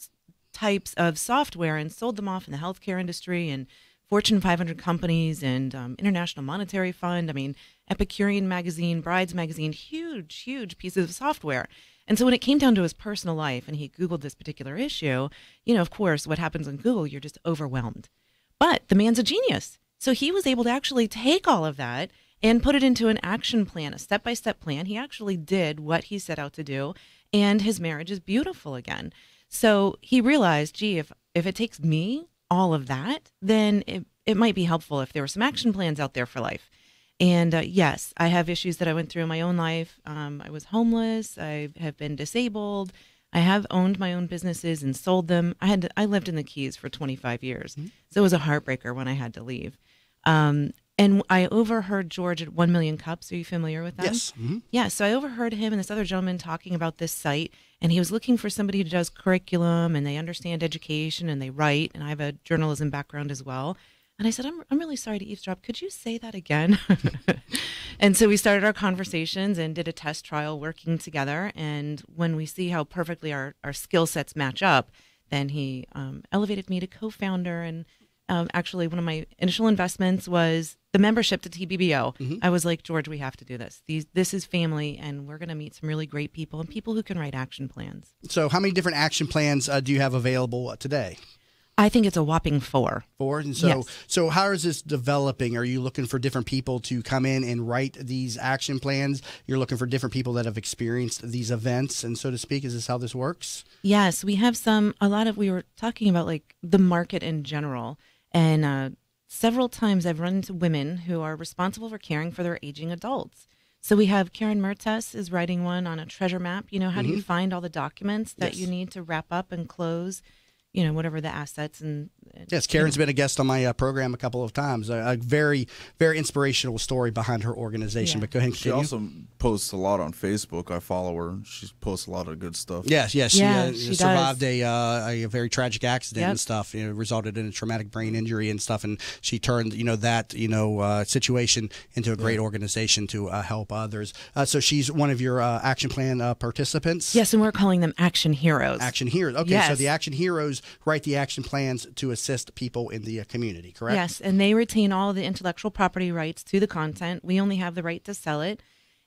types of software and sold them off in the healthcare industry and Fortune five hundred companies and um, International Monetary Fund. I mean, Epicurean Magazine, Brides Magazine, huge, huge pieces of software. And so when it came down to his personal life and he Googled this particular issue, you know, of course, what happens on Google, you're just overwhelmed. But the man's a genius. So he was able to actually take all of that and put it into an action plan, a step-by-step plan. He actually did what he set out to do, and his marriage is beautiful again. So he realized, gee, if, if it takes me all of that, then it, it might be helpful if there were some action plans out there for life. And uh, yes, I have issues that I went through in my own life. Um, I was homeless. I have been disabled. I have owned my own businesses and sold them. I had to, I lived in the Keys for twenty-five years. Mm-hmm. So it was a heartbreaker when I had to leave. Um, and I overheard George at One Million Cups. Are you familiar with that? Yes. Mm-hmm. Yeah. So I overheard him and this other gentleman talking about this site, and he was looking for somebody who does curriculum and they understand education and they write. And I have a journalism background as well. And I said, I'm, I'm really sorry to eavesdrop. Could you say that again? And so we started our conversations and did a test trial working together. And when we see how perfectly our, our skill sets match up, then he um, elevated me to co-founder. And um, actually, one of my initial investments was the membership to T B B O. Mm-hmm. I was like, George, we have to do this. These, this is family, and we're going to meet some really great people and people who can write action plans. So how many different action plans uh, do you have available today? I think it's a whopping four. Four? And so, yes. So how is this developing? Are you looking for different people to come in and write these action plans? You're looking for different people that have experienced these events, and so to speak, is this how this works? Yes, we have some, a lot of, we were talking about like the market in general, and uh, several times I've run into women who are responsible for caring for their aging adults. So we have Karen Mertes is writing one on a treasure map. You know, how mm-hmm. do you find all the documents that yes. you need to wrap up and close? You know, whatever the assets and... Yes, Karen's you know. been a guest on my uh, program a couple of times. A, a very, very inspirational story behind her organization. Yeah. But go ahead and continue. She also posts a lot on Facebook. I follow her. She posts a lot of good stuff. Yes, yes. Yeah, she, uh, she survived a, uh, a very tragic accident yep. and stuff. You know, resulted in a traumatic brain injury and stuff. And she turned, you know, that, you know, uh, situation into a great yeah. organization to uh, help others. Uh, so she's one of your uh, action plan uh, participants? Yes, and we're calling them action heroes. Action heroes. Okay, yes. So the action heroes write the action plans to assist people in the community, correct? Yes, and they retain all the intellectual property rights to the content. We only have the right to sell it,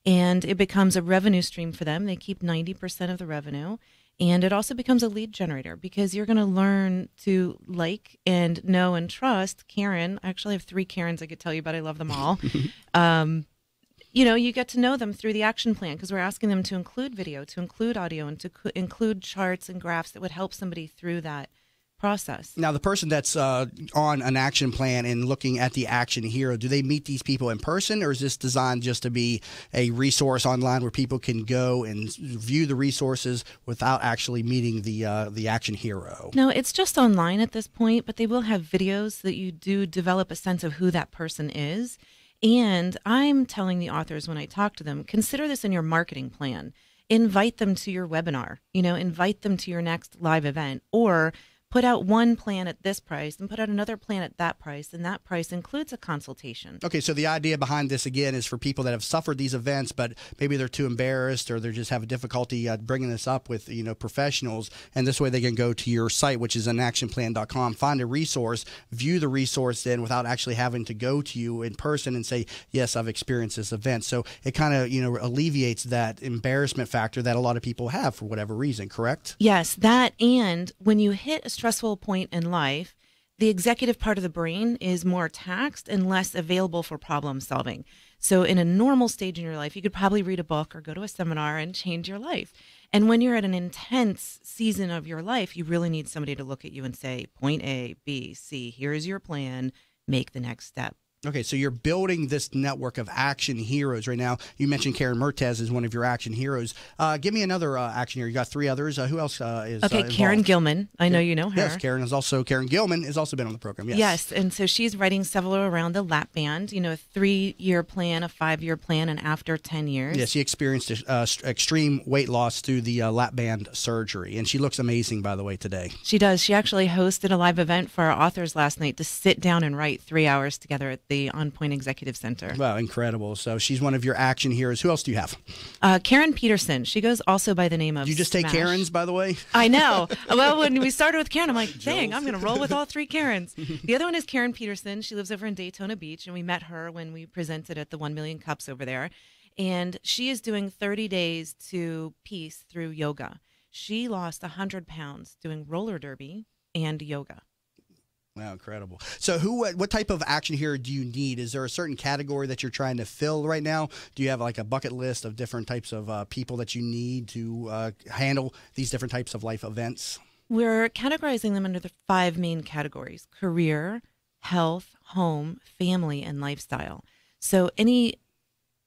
and it becomes a revenue stream for them. They keep ninety percent of the revenue, and it also becomes a lead generator because you're going to learn to like and know and trust Karen. I actually have three Karens I could tell you about. I love them all. um, you know, you get to know them through the action plan because we're asking them to include video, to include audio, and to co- include charts and graphs that would help somebody through that process. Now, the person that's uh, on an action plan and looking at the action hero, do they meet these people in person, or is this designed just to be a resource online where people can go and view the resources without actually meeting the uh, the action hero? No, it's just online at this point, but they will have videos so that you do develop a sense of who that person is. And I'm telling the authors when I talk to them, consider this in your marketing plan. Invite them to your webinar, you know, invite them to your next live event, or put out one plan at this price and put out another plan at that price, and that price includes a consultation. Okay, so the idea behind this, again, is for people that have suffered these events, but maybe they're too embarrassed or they just have a difficulty uh, bringing this up with, you know, professionals, and this way they can go to your site, which is an action plan dot com, find a resource, view the resource then without actually having to go to you in person and say, yes, I've experienced this event. So it kind of, you know, alleviates that embarrassment factor that a lot of people have for whatever reason, correct? Yes, that, and when you hit a stressful point in life, the executive part of the brain is more taxed and less available for problem solving. So in a normal stage in your life, you could probably read a book or go to a seminar and change your life. And when you're at an intense season of your life, you really need somebody to look at you and say, point A, B, C, here's your plan, make the next step. Okay, so you're building this network of action heroes right now. You mentioned Karen Mertes is one of your action heroes. Uh, give me another uh, action hero. You got three others. Uh, who else uh, is Okay, uh, Karen Gilman. I know you know her. Yes, Karen is also Karen Gilman has also been on the program. Yes. Yes, and so she's writing several around the lap band, you know, a three-year plan, a five-year plan, and after ten years. Yeah, she experienced uh, extreme weight loss through the uh, lap band surgery, and she looks amazing, by the way, today. She does. She actually hosted a live event for our authors last night to sit down and write three hours together at the On Point Executive Center. Wow, incredible. So she's one of your action heroes. Who else do you have? Uh, Karen Peterson. She goes also by the name of You just Smash. Take Karens, by the way? I know. Well, when we started with Karen, I'm like, dang, I'm going to roll with all three Karens. The other one is Karen Peterson. She lives over in Daytona Beach, and we met her when we presented at the One Million Cups over there. And she is doing thirty days to peace through yoga. She lost one hundred pounds doing roller derby and yoga. Wow, incredible. So who, what type of action hero do you need? Is there a certain category that you're trying to fill right now? Do you have like a bucket list of different types of uh, people that you need to uh, handle these different types of life events? We're categorizing them under the five main categories: career, health, home, family, and lifestyle. So any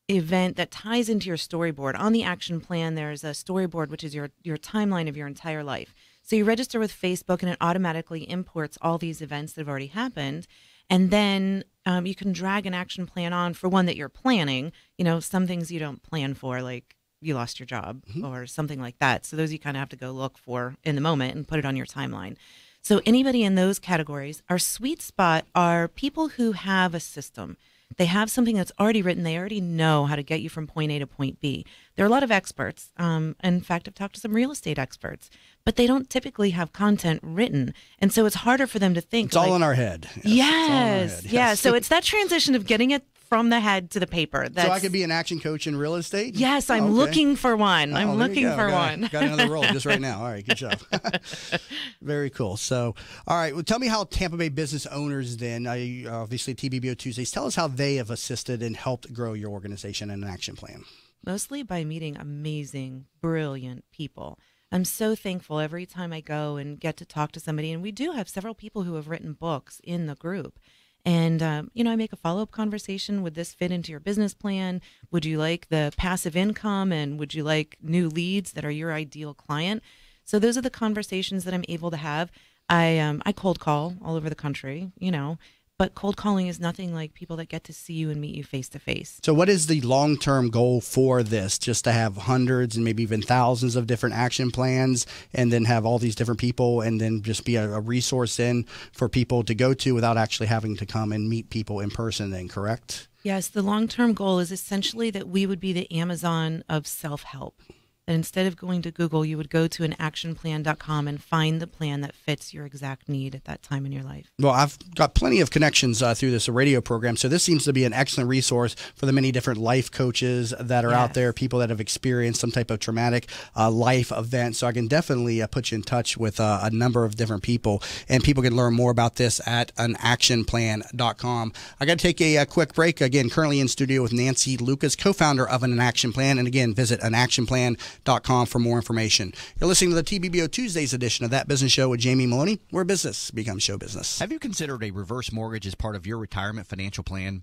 event that ties into your storyboard. On the action plan, there's a storyboard, which is your, your timeline of your entire life. So you register with Facebook, and it automatically imports all these events that have already happened. And then um, you can drag an action plan on for one that you're planning. You know, some things you don't plan for, like you lost your job mm-hmm. or something like that. So those you kind of have to go look for in the moment and put it on your timeline. So anybody in those categories. Our sweet spot are people who have a system. They have something that's already written. They already know how to get you from point A to point B. There are a lot of experts. Um, in fact, I've talked to some real estate experts, but they don't typically have content written. And so it's harder for them to think. It's like, all in our head. Yes. Yes, head. yes. Yeah. So it's that transition of getting it from the head to the paper. That's, so I could be an action coach in real estate? Yes, I'm oh, okay. looking for one. Oh, I'm looking for got, one. Got another role just right now. All right, good job. Very cool. So, all right, well, tell me how Tampa Bay business owners then, uh, obviously T B B O Tuesdays, tell us how they have assisted and helped grow your organization and an action plan. Mostly by meeting amazing, brilliant people. I'm so thankful every time I go and get to talk to somebody, and we do have several people who have written books in the group. And, um, you know, I make a follow-up conversation. Would this fit into your business plan? Would you like the passive income? And would you like new leads that are your ideal client? So those are the conversations that I'm able to have. I, um, I cold call all over the country, you know, but cold calling is nothing like people that get to see you and meet you face to face. So what is the long-term goal for this? Just to have hundreds and maybe even thousands of different action plans and then have all these different people and then just be a, a resource in for people to go to without actually having to come and meet people in person then, correct? Yes, the long-term goal is essentially that we would be the Amazon of self-help. And instead of going to Google, you would go to an action plan dot com and find the plan that fits your exact need at that time in your life. Well, I've got plenty of connections uh, through this radio program, so this seems to be an excellent resource for the many different life coaches that are yes. out there, people that have experienced some type of traumatic uh, life event. So I can definitely uh, put you in touch with uh, a number of different people, and people can learn more about this at an action plan dot com. I got to take a, a quick break. Again, currently in studio with Nancy Lucas, co-founder of An Action Plan, and again, visit an action plan dot com for more information. You're listening to the T B B O Tuesdays edition of That Business Show with Jamie Maloney, where business becomes show business. Have you considered a reverse mortgage as part of your retirement financial plan?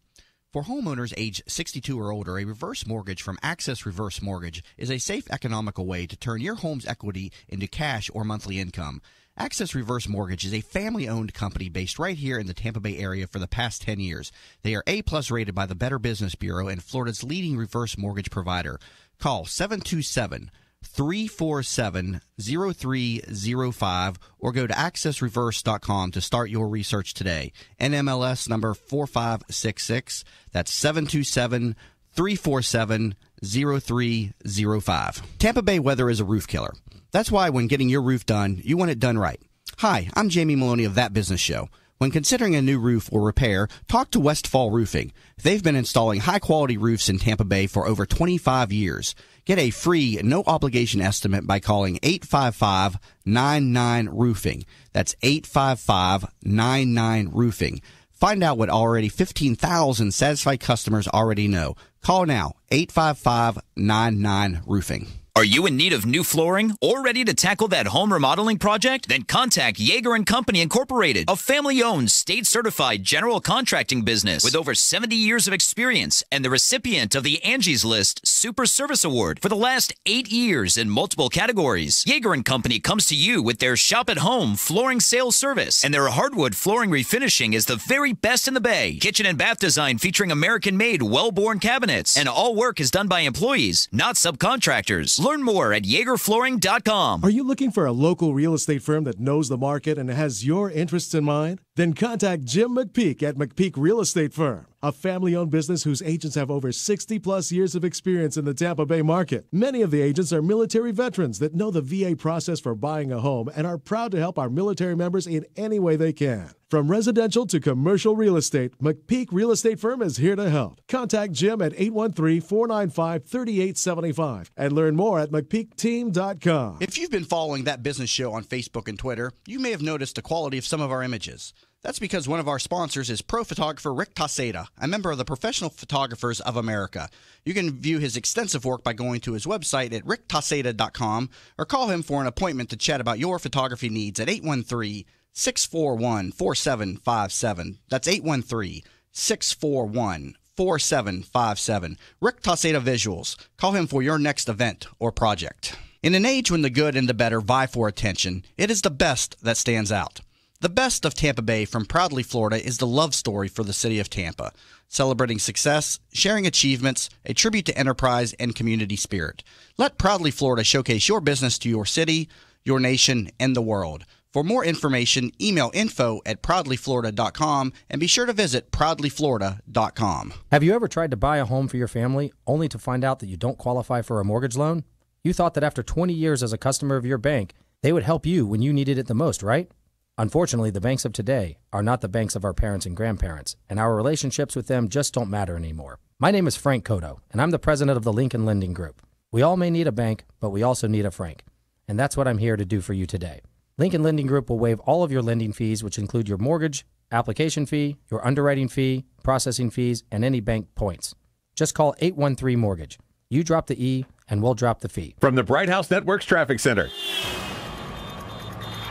For homeowners age sixty-two or older, a reverse mortgage from Access Reverse Mortgage is a safe, economical way to turn your home's equity into cash or monthly income. Access Reverse Mortgage is a family-owned company based right here in the Tampa Bay area for the past ten years. They are A plus rated by the Better Business Bureau and Florida's leading reverse mortgage provider. Call seven two seven, three four seven, zero three zero five or go to access reverse dot com to start your research today. N M L S number four five six six. That's seven two seven, three four seven, zero three zero five. Tampa Bay weather is a roof killer. That's why when getting your roof done, you want it done right. Hi, I'm Jamie Maloney of That Business Show. When considering a new roof or repair, talk to Westfall Roofing. They've been installing high-quality roofs in Tampa Bay for over twenty-five years. Get a free, no-obligation estimate by calling eight five five, nine nine, roofing. That's eight five five, nine nine, roofing. Find out what already fifteen thousand satisfied customers already know. Call now, eight five five, nine nine, roofing. Are you in need of new flooring or ready to tackle that home remodeling project? Then contact Jaeger and Company Incorporated, a family-owned, state-certified general contracting business with over seventy years of experience and the recipient of the Angie's List Super Service Award for the last eight years in multiple categories. Jaeger and Company comes to you with their shop-at-home flooring sales service, and their hardwood flooring refinishing is the very best in the Bay. Kitchen and bath design featuring American-made Wellborn cabinets, and all work is done by employees, not subcontractors. Learn more at Jaeger flooring dot com. Are you looking for a local real estate firm that knows the market and has your interests in mind? Then contact Jim McPeak at McPeak Real Estate Firm, a family-owned business whose agents have over sixty-plus years of experience in the Tampa Bay market. Many of the agents are military veterans that know the V A process for buying a home and are proud to help our military members in any way they can. From residential to commercial real estate, McPeak Real Estate Firm is here to help. Contact Jim at eight one three, four nine five, three eight seven five and learn more at McPeak team dot com. If you've been following That Business Show on Facebook and Twitter, you may have noticed the quality of some of our images. That's because one of our sponsors is pro photographer Rick Taseda, a member of the Professional Photographers of America. You can view his extensive work by going to his website at rick taseda dot com or call him for an appointment to chat about your photography needs at eight one three, six four one, four seven five seven. That's eight one three, six four one, four seven five seven. Rick Taseda Visuals. Call him for your next event or project. In an age when the good and the better vie for attention, it is the best that stands out. The best of Tampa Bay from Proudly Florida is the love story for the city of Tampa, celebrating success, sharing achievements, a tribute to enterprise and community spirit. Let Proudly Florida showcase your business to your city, your nation, and the world. For more information, email info at proudly florida dot com and be sure to visit proudly florida dot com. Have you ever tried to buy a home for your family only to find out that you don't qualify for a mortgage loan? You thought that after twenty years as a customer of your bank, they would help you when you needed it the most, right? Unfortunately, the banks of today are not the banks of our parents and grandparents, and our relationships with them just don't matter anymore. My name is Frank Coto, and I'm the president of the Lincoln Lending Group. We all may need a bank, but we also need a Frank, and that's what I'm here to do for you today. Lincoln Lending Group will waive all of your lending fees, which include your mortgage, application fee, your underwriting fee, processing fees, and any bank points. Just call eight one three mortgage. You drop the E, and we'll drop the fee. From the Bright House Networks Traffic Center.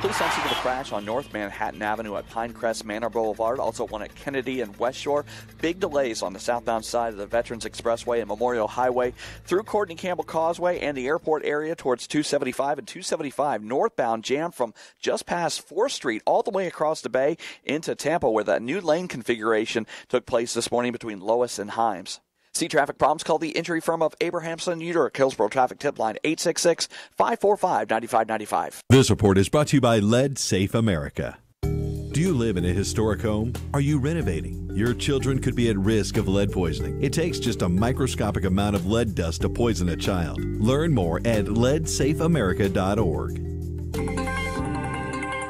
Police on scene of the crash on North Manhattan Avenue at Pinecrest Manor Boulevard, also one at Kennedy and West Shore. Big delays on the southbound side of the Veterans Expressway and Memorial Highway through Courtney Campbell Causeway and the airport area towards two seventy-five and two seventy-five northbound jam from just past fourth street all the way across the bay into Tampa, where that new lane configuration took place this morning between Lois and Himes. See traffic problems? Call the injury firm of Abrahamson Uterich, Hillsborough Traffic Tip Line, eight six six, five four five, nine five nine five. This report is brought to you by Lead Safe America. Do you live in a historic home? Are you renovating? Your children could be at risk of lead poisoning. It takes just a microscopic amount of lead dust to poison a child. Learn more at lead safe america dot org.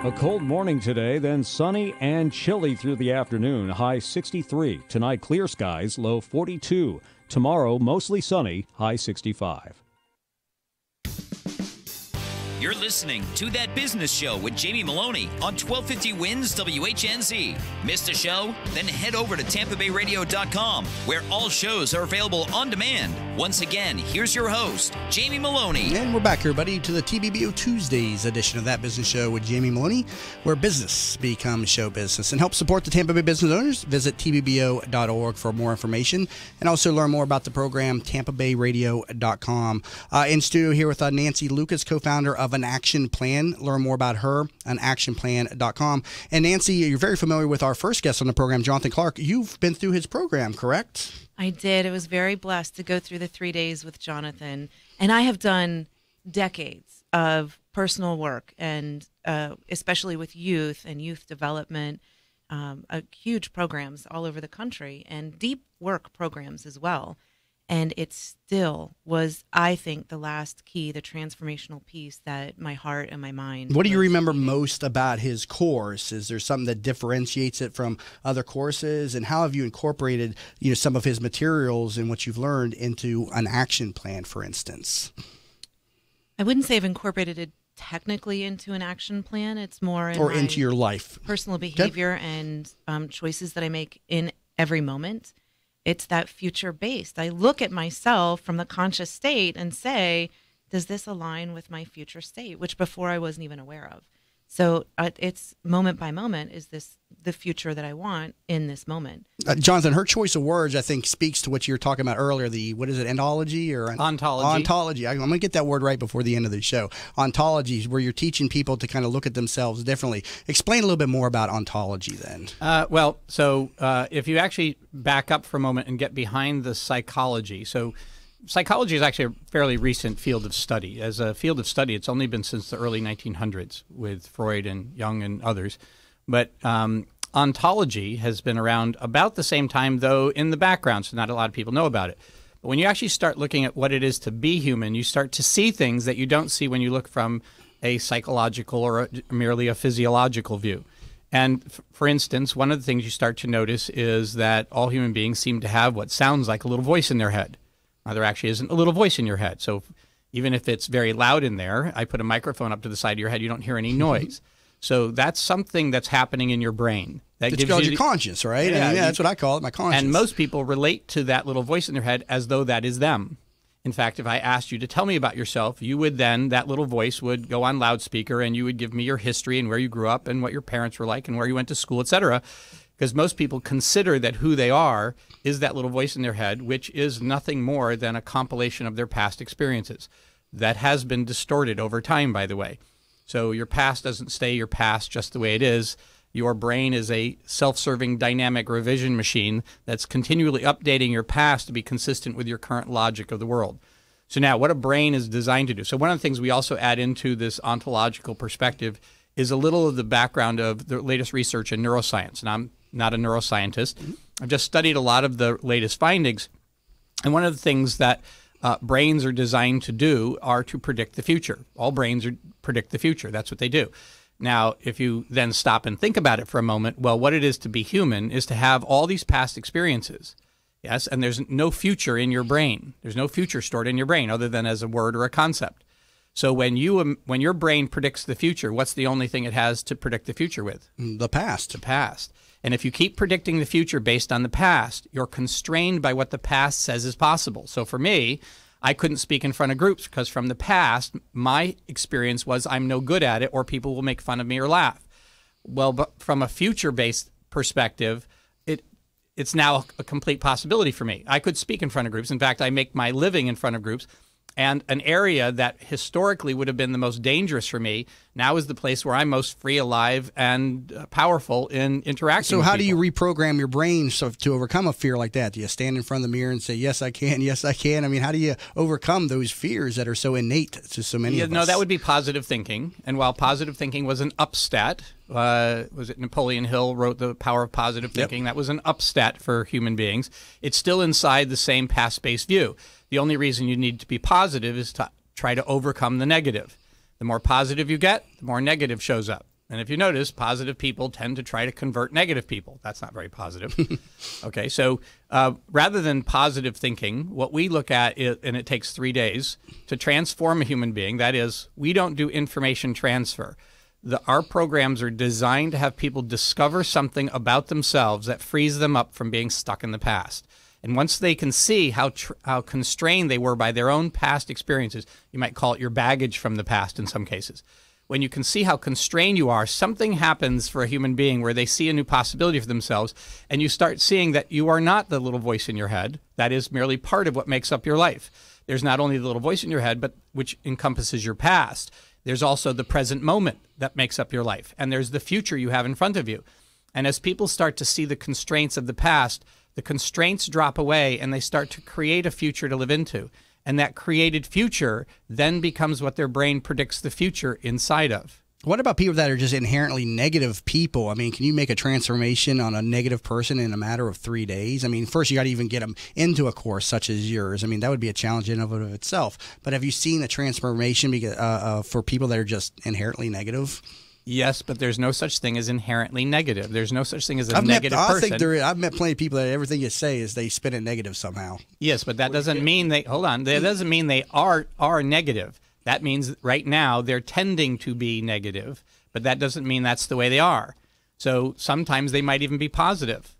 A cold morning today, then sunny and chilly through the afternoon. High sixty-three. Tonight, clear skies, low forty-two. Tomorrow, mostly sunny, high sixty-five. You're listening to That Business Show with Jamie Maloney on twelve fifty WINS W H N Z. Missed a show? Then head over to tampa bay radio dot com, where all shows are available on demand. Once again, here's your host, Jamie Maloney. And we're back, everybody, to the T B B O Tuesdays edition of That Business Show with Jamie Maloney, where business becomes show business. And help support the Tampa Bay business owners. Visit T B B O dot org for more information and also learn more about the program, tampa bay radio dot com. Uh, in studio here with uh, Nancy Lucas, co-founder of of An Action Plan. Learn more about her, an action plan dot com. And Nancy, you're very familiar with our first guest on the program, Jonathan Clark. You've been through his program, correct? I did. I was very blessed to go through the three days with Jonathan. And I have done decades of personal work, and uh, especially with youth and youth development, um, uh, huge programs all over the country and deep work programs as well. And it still was, I think, the last key, the transformational piece that my heart and my mind. What do you remember most about his course? Is there something that differentiates it from other courses? And how have you incorporated, you know, some of his materials and what you've learned into An Action Plan, for instance? I wouldn't say I've incorporated it technically into An Action Plan. It's more in or into your life, personal behavior, okay, and um, choices that I make in every moment. It's that future-based. I look at myself from the conscious state and say, does this align with my future state, which before I wasn't even aware of? So uh, it's moment by moment. Is this the future that I want in this moment? Uh, Jonathan, her choice of words, I think, speaks to what you were talking about earlier. The, what is it, ontology or an, ontology? Ontology. I, I'm going to get that word right before the end of the show. Ontology is where you're teaching people to kind of look at themselves differently. Explain a little bit more about ontology then. Uh, well, so uh, if you actually back up for a moment and get behind the psychology. So psychology is actually a fairly recent field of study. As a field of study, it's only been since the early nineteen hundreds with Freud and Jung and others. But um, ontology has been around about the same time, though, in the background, so not a lot of people know about it. But when you actually start looking at what it is to be human, you start to see things that you don't see when you look from a psychological or a, merely a physiological view. And f for instance, one of the things you start to notice is that all human beings seem to have what sounds like a little voice in their head. Uh, there actually isn't a little voice in your head. So even if it's very loud in there, I put a microphone up to the side of your head, you don't hear any noise. So that's something that's happening in your brain. That it's gives called you your conscience, right? Yeah, and, yeah, that's what I call it, my conscience. And most people relate to that little voice in their head as though that is them. In fact, if I asked you to tell me about yourself, you would then, that little voice would go on loudspeaker and you would give me your history and where you grew up and what your parents were like and where you went to school, et cetera. Because most people consider that who they are is that little voice in their head, which is nothing more than a compilation of their past experiences. That has been distorted over time, by the way. So your past doesn't stay your past just the way it is. Your brain is a self-serving dynamic revision machine that's continually updating your past to be consistent with your current logic of the world. So now what a brain is designed to do. So one of the things we also add into this ontological perspective is a little of the background of the latest research in neuroscience. And I'm not a neuroscientist. I've just studied a lot of the latest findings. And one of the things that uh, brains are designed to do are to predict the future. All brains are, predict the future. That's what they do. Now, if you then stop and think about it for a moment, well, what it is to be human is to have all these past experiences. Yes, and there's no future in your brain. There's no future stored in your brain other than as a word or a concept. So when you when your brain predicts the future, what's the only thing it has to predict the future with? The past. The past. And if you keep predicting the future based on the past, you're constrained by what the past says is possible. So for me, I couldn't speak in front of groups because from the past, my experience was I'm no good at it or people will make fun of me or laugh. Well, but from a future-based perspective, it it's now a complete possibility for me. I could speak in front of groups. In fact, I make my living in front of groups. And an area that historically would have been the most dangerous for me now is the place where I'm most free, alive, and uh, powerful in interacting. So, with how people. do you reprogram your brain so to overcome a fear like that? Do you stand in front of the mirror and say, "Yes, I can. Yes, I can"? I mean, how do you overcome those fears that are so innate to so many? Yeah, of us? No, that would be positive thinking. And while positive thinking was an upstat, uh, was it Napoleon Hill wrote The Power of Positive Thinking? Yep. That was an upstat for human beings. It's still inside the same past-based view. The only reason you need to be positive is to try to overcome the negative. The more positive you get, the more negative shows up. And if you notice, positive people tend to try to convert negative people. That's not very positive. Okay, so uh, rather than positive thinking, what we look at, is, and it takes three days, to transform a human being, that is, we don't do information transfer. The, our programs are designed to have people discover something about themselves that frees them up from being stuck in the past. And once they can see how, tr how constrained they were by their own past experiences, you might call it your baggage from the past in some cases. When you can see how constrained you are, something happens for a human being where they see a new possibility for themselves, and you start seeing that you are not the little voice in your head. That is merely part of what makes up your life. There's not only the little voice in your head, but which encompasses your past. There's also the present moment that makes up your life, and there's the future you have in front of you. And as people start to see the constraints of the past, the constraints drop away and they start to create a future to live into. And that created future then becomes what their brain predicts the future inside of. What about people that are just inherently negative people? I mean, can you make a transformation on a negative person in a matter of three days? I mean, first you got to even get them into a course such as yours. I mean, that would be a challenge in and of itself. But have you seen a transformation because, uh, uh, for people that are just inherently negative? Yes, but there's no such thing as inherently negative. There's no such thing as a I've negative met, person. I think there is. I've met plenty of people that everything you say is they spin it negative somehow. Yes, but that doesn't mean they hold on. That doesn't mean they are are negative. That means right now they're tending to be negative, but that doesn't mean that's the way they are. So sometimes they might even be positive.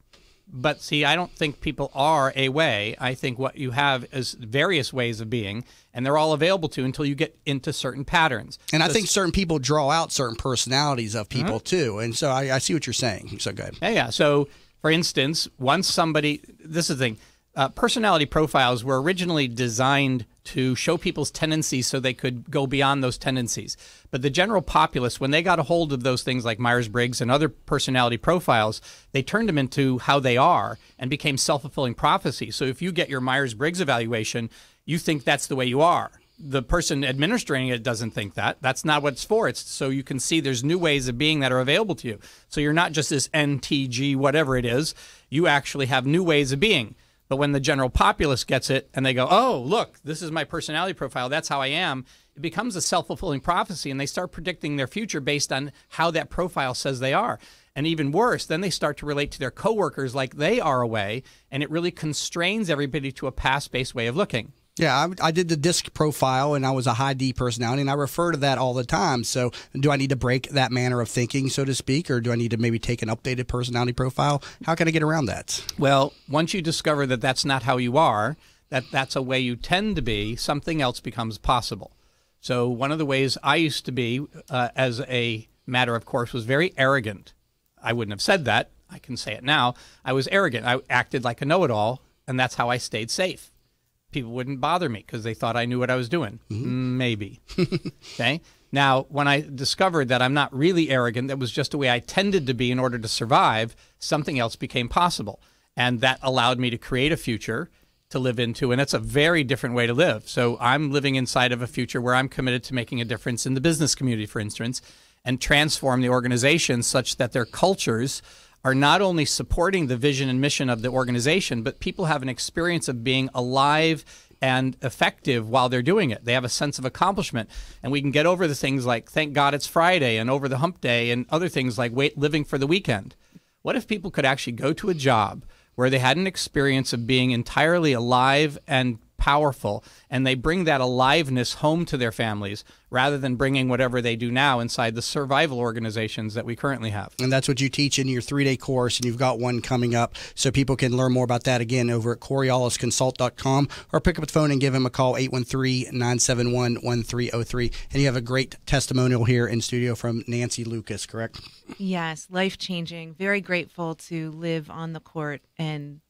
But see, I don't think people are a way. I think what you have is various ways of being, and they're all available to until you get into certain patterns. And so I think certain people draw out certain personalities of people, mm-hmm. too. And so I, I see what you're saying. So go ahead. Yeah, yeah. So, for instance, once somebody – this is the thing. Uh, personality profiles were originally designed to show people's tendencies so they could go beyond those tendencies. But the general populace, when they got a hold of those things like Myers-Briggs and other personality profiles, they turned them into how they are and became self-fulfilling prophecy. So if you get your Myers-Briggs evaluation, you think that's the way you are. The person administering it doesn't think that. That's not what it's for. It's so you can see there's new ways of being that are available to you. So you're not just this N T G, whatever it is. You actually have new ways of being. But when the general populace gets it and they go, oh, look, this is my personality profile, that's how I am, it becomes a self-fulfilling prophecy, and they start predicting their future based on how that profile says they are. And even worse, then they start to relate to their coworkers like they are a way, and it really constrains everybody to a past-based way of looking. Yeah, I, I did the DISC profile, and I was a high D personality, and I refer to that all the time. So do I need to break that manner of thinking, so to speak, or do I need to maybe take an updated personality profile? How can I get around that? Well, once you discover that that's not how you are, that that's a way you tend to be, something else becomes possible. So one of the ways I used to be, uh, as a matter of course, was very arrogant. I wouldn't have said that. I can say it now. I was arrogant. I acted like a know-it-all, and that's how I stayed safe. People wouldn't bother me because they thought I knew what I was doing. Mm-hmm. Maybe. Okay. Now, when I discovered that I'm not really arrogant, that was just the way I tended to be in order to survive, something else became possible. And that allowed me to create a future to live into. And that's a very different way to live. So I'm living inside of a future where I'm committed to making a difference in the business community, for instance, and transform the organization such that their cultures are not only supporting the vision and mission of the organization, but people have an experience of being alive and effective while they're doing it. They have a sense of accomplishment. And we can get over the things like, thank God it's Friday, and over the hump day, and other things like wait, living for the weekend. What if people could actually go to a job where they had an experience of being entirely alive and powerful, and they bring that aliveness home to their families rather than bringing whatever they do now inside the survival organizations that we currently have? And that's what you teach in your three-day course, and you've got one coming up, so people can learn more about that again over at Coriolis Consult dot com, or pick up the phone and give him a call, eight one three, nine seven one, one three zero three. And you have a great testimonial here in studio from Nancy Lucas, correct? Yes, life-changing. Very grateful to live on the court and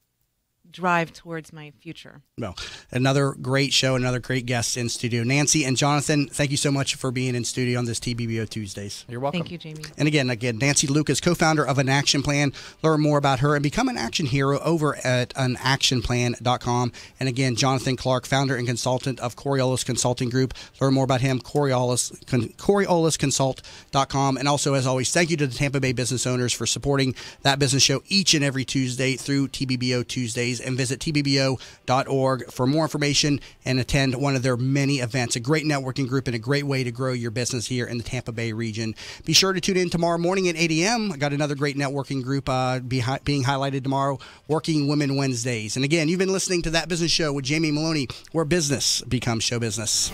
drive towards my future. Well, another great show, another great guest in studio. Nancy and Jonathan, thank you so much for being in studio on this T B B O Tuesdays. You're welcome. Thank you, Jamie. And again, again, Nancy Lucas, co-founder of An Action Plan. Learn more about her and become an action hero over at an action plan dot com. And again, Jonathan Clark, founder and consultant of Coriolis Consulting Group. Learn more about him, Coriolis, con, Coriolis Consult dot com. And also, as always, thank you to the Tampa Bay business owners for supporting that business show each and every Tuesday through T B B O Tuesdays. And visit T B B O dot org for more information and attend one of their many events. A great networking group and a great way to grow your business here in the Tampa Bay region. Be sure to tune in tomorrow morning at eight A M I got another great networking group uh, be hi being highlighted tomorrow, Working Women Wednesdays. And again, you've been listening to That Business Show with Jamie Maloney, where business becomes show business.